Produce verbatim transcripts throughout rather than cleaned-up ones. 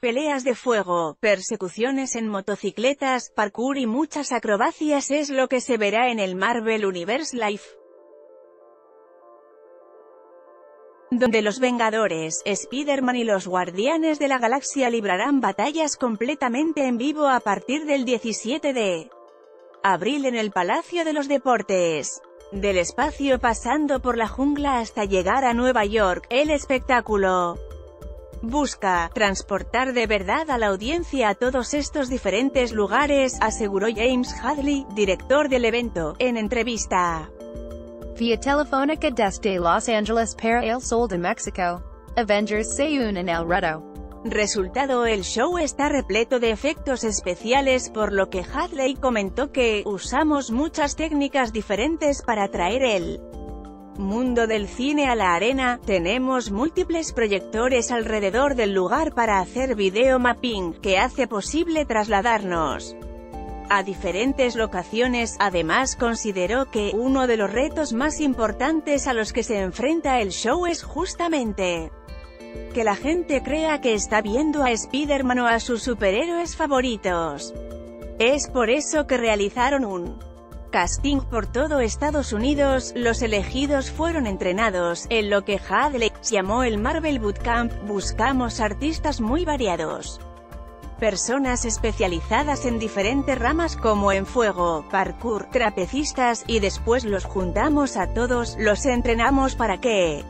Peleas de fuego, persecuciones en motocicletas, parkour y muchas acrobacias es lo que se verá en el Marvel Universe Live, donde los Vengadores, Spider-Man y los Guardianes de la Galaxia librarán batallas completamente en vivo a partir del diecisiete de abril en el Palacio de los Deportes. Del espacio pasando por la jungla hasta llegar a Nueva York, el espectáculo busca transportar de verdad a la audiencia a todos estos diferentes lugares, aseguró James Hadley, director del evento, en entrevista vía telefónica desde Los Ángeles para el Sol de México. Avengers se unen al reto. Resultado: el show está repleto de efectos especiales, por lo que Hadley comentó que usamos muchas técnicas diferentes para traer el mundo del cine a la arena. Tenemos múltiples proyectores alrededor del lugar para hacer video mapping, que hace posible trasladarnos a diferentes locaciones. Además, consideró que uno de los retos más importantes a los que se enfrenta el show es justamente que la gente crea que está viendo a Spider-Man o a sus superhéroes favoritos. Es por eso que realizaron un casting por todo Estados Unidos. Los elegidos fueron entrenados en lo que Hadley llamó el Marvel Bootcamp. Buscamos artistas muy variados, personas especializadas en diferentes ramas como en fuego, parkour, trapecistas, y después los juntamos a todos, los entrenamos para que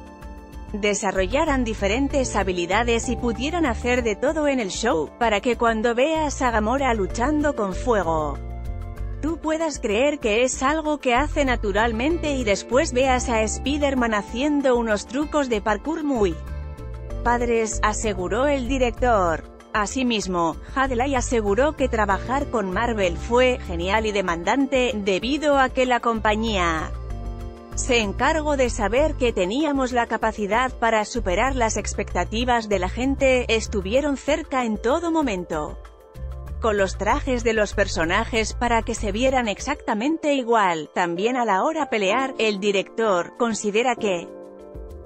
desarrollaran diferentes habilidades y pudieran hacer de todo en el show, para que cuando veas a Gamora luchando con fuego, tú puedas creer que es algo que hace naturalmente, y después veas a Spider-Man haciendo unos trucos de parkour muy padres, aseguró el director. Asimismo, Hadley aseguró que trabajar con Marvel fue genial y demandante, debido a que la compañía se encargó de saber que teníamos la capacidad para superar las expectativas de la gente. Estuvieron cerca en todo momento con los trajes de los personajes para que se vieran exactamente igual. También a la hora de pelear, el director considera que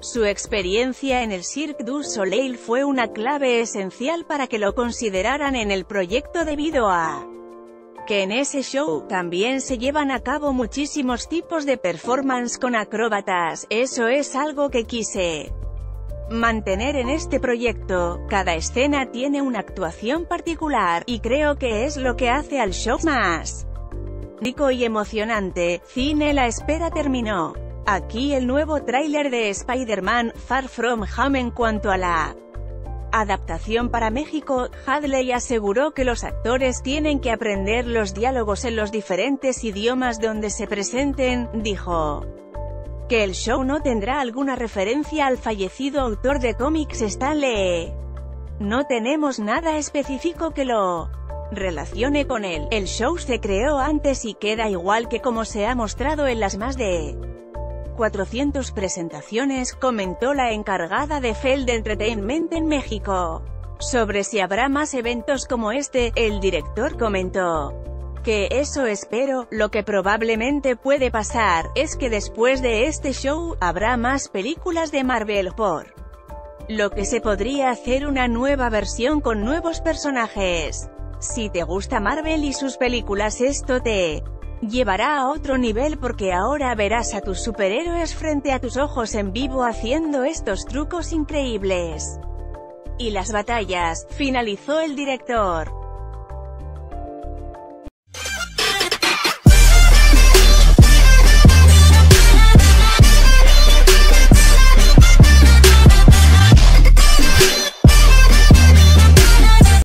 su experiencia en el Cirque du Soleil fue una clave esencial para que lo consideraran en el proyecto, debido a que en ese show también se llevan a cabo muchísimos tipos de performance con acróbatas. Eso es algo que quise mantener en este proyecto. Cada escena tiene una actuación particular, y creo que es lo que hace al show más rico y emocionante. Cine. La espera terminó. Aquí el nuevo tráiler de Spider-Man: Far From Home. En cuanto a la adaptación para México, Hadley aseguró que los actores tienen que aprender los diálogos en los diferentes idiomas donde se presenten. Dijo que el show no tendrá alguna referencia al fallecido autor de cómics Stan Lee. No tenemos nada específico que lo relacione con él. El show se creó antes y queda igual que como se ha mostrado en las más de cuatrocientas presentaciones, comentó la encargada de Feld Entertainment en México. Sobre si habrá más eventos como este, el director comentó que eso espero. Lo que probablemente puede pasar es que después de este show habrá más películas de Marvel, por lo que se podría hacer una nueva versión con nuevos personajes. Si te gusta Marvel y sus películas, esto te llevará a otro nivel, porque ahora verás a tus superhéroes frente a tus ojos en vivo haciendo estos trucos increíbles y las batallas, finalizó el director.